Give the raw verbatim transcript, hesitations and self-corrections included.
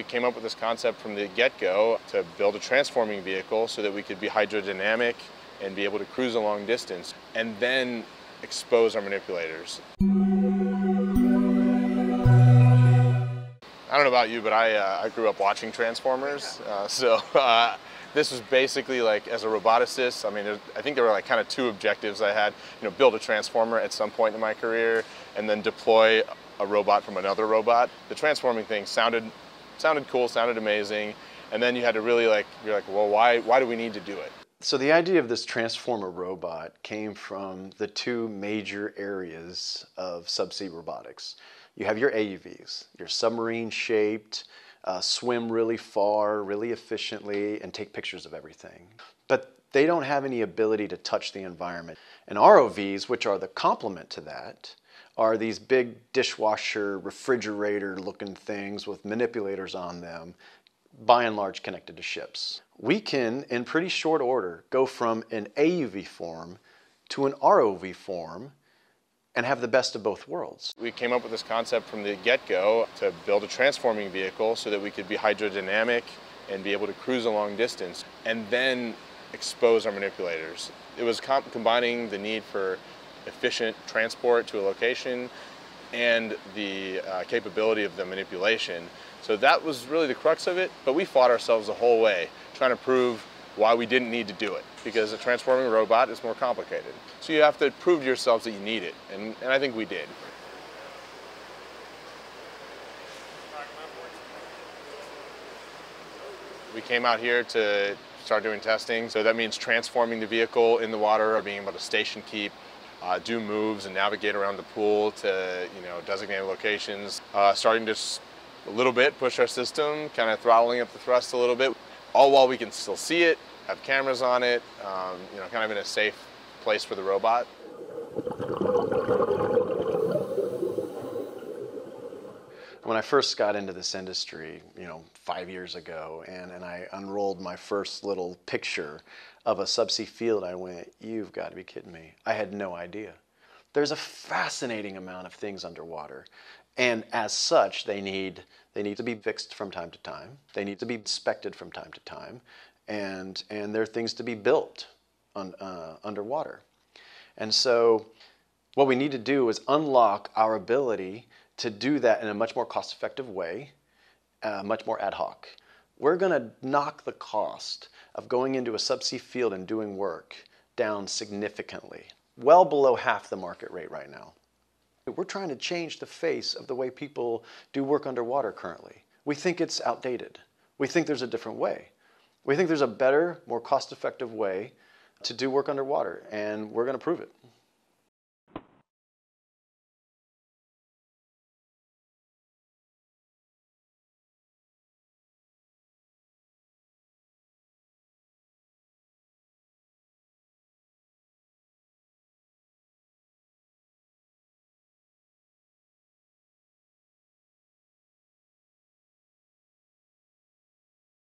we came up with this concept from the get-go to build a transforming vehicle so that we could be hydrodynamic and be able to cruise a long distance and then expose our manipulators. I don't know about you, but I, uh, I grew up watching Transformers, uh, so uh, this was basically like, as a roboticist, I mean, I think there were like kind of two objectives I had, you know, build a Transformer at some point in my career and then deploy a robot from another robot. The transforming thing sounded, sounded cool, sounded amazing, and then you had to really like, you're like, well, why, why do we need to do it? So the idea of this Transformer robot came from the two major areas of subsea robotics. You have your A U Vs, your submarine-shaped, uh, swim really far, really efficiently, and take pictures of everything. But they don't have any ability to touch the environment. And R O Vs, which are the complement to that, are these big dishwasher, refrigerator-looking things with manipulators on them, by and large connected to ships. We can, in pretty short order, go from an A U V form to an R O V form and have the best of both worlds. We came up with this concept from the get-go to build a transforming vehicle so that we could be hydrodynamic and be able to cruise a long distance and then expose our manipulators. It was com combining the need for efficient transport to a location and the uh, capability of the manipulation. So that was really the crux of it, but we fought ourselves the whole way trying to prove why we didn't need to do it, because a transforming robot is more complicated. So you have to prove to yourselves that you need it, and, and I think we did. We came out here to start doing testing, so that means transforming the vehicle in the water or being able to station keep, uh, do moves and navigate around the pool to, you know, designated locations, uh, starting to a little bit push our system, kind of throttling up the thrust a little bit. All while we can still see it, have cameras on it, um, you know, kind of in a safe place for the robot. When I first got into this industry, you know, five years ago, and, and I unrolled my first little picture of a subsea field, I went, you've got to be kidding me. I had no idea. There's a fascinating amount of things underwater. And as such, they need, they need to be fixed from time to time. They need to be inspected from time to time. And, and there are things to be built on, uh, underwater. And so what we need to do is unlock our ability to do that in a much more cost-effective way, uh, much more ad hoc. We're going to knock the cost of going into a subsea field and doing work down significantly, well below half the market rate right now. We're trying to change the face of the way people do work underwater currently. We think it's outdated. We think there's a different way. We think there's a better, more cost-effective way to do work underwater, and we're going to prove it.